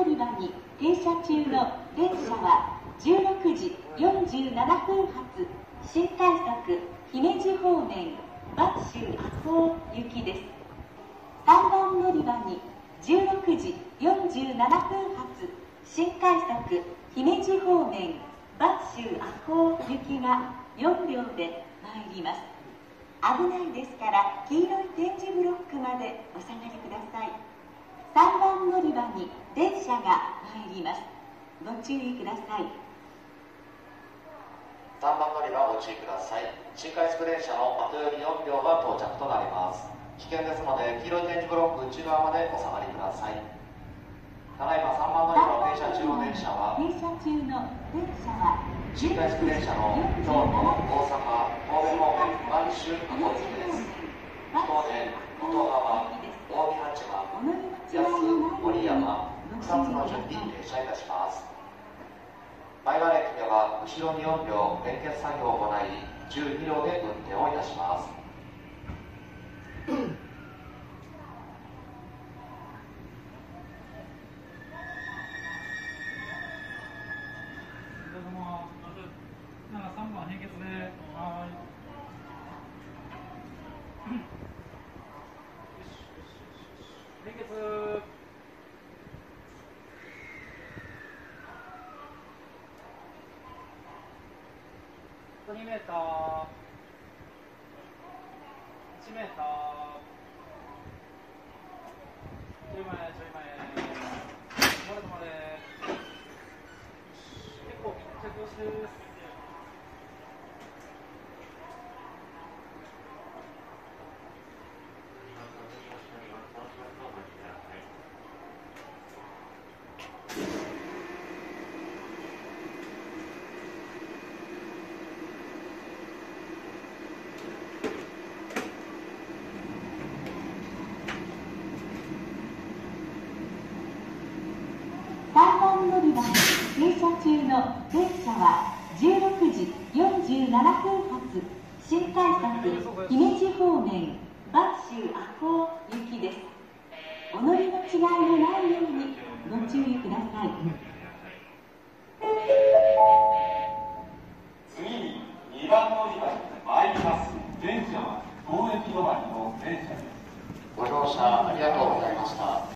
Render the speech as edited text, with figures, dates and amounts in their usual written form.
降り場に停車中の電車は16時47分発新快速姫路方面播州赤穂行きです。3番乗り場に16時47分発新快速姫路方面播州赤穂行きが4両で参ります。危ないですから黄色い点字ブロックまでお下がりください。3番乗り場に電車が参ります。ご注意ください。3番乗り場ご注意ください。新快速電車の後より4両が到着となります。危険ですので黄色い点字ブロック内側までお下がりください。ただいま3番乗り場の停車中の電車は新快速電車の京都、大阪、神戸方面、播州赤穂行きです。神戸、糸川、近江八幡、安、守山、草津の順に停車いたします。前原駅では後ろに4両連結作業を行い、12両で運転をいたします。3番変結で、連結。2メーター、1メーター、10枚、10枚、止まれ止まれ、結構密着してるんです。停車中の電車は16時47分発新快速姫路方面播州赤穂行きです。お乗りの違いのないようにご注意ください。次に2番乗り場に参ります。電車は東駅止まりの電車です。ご乗車ありがとうございました。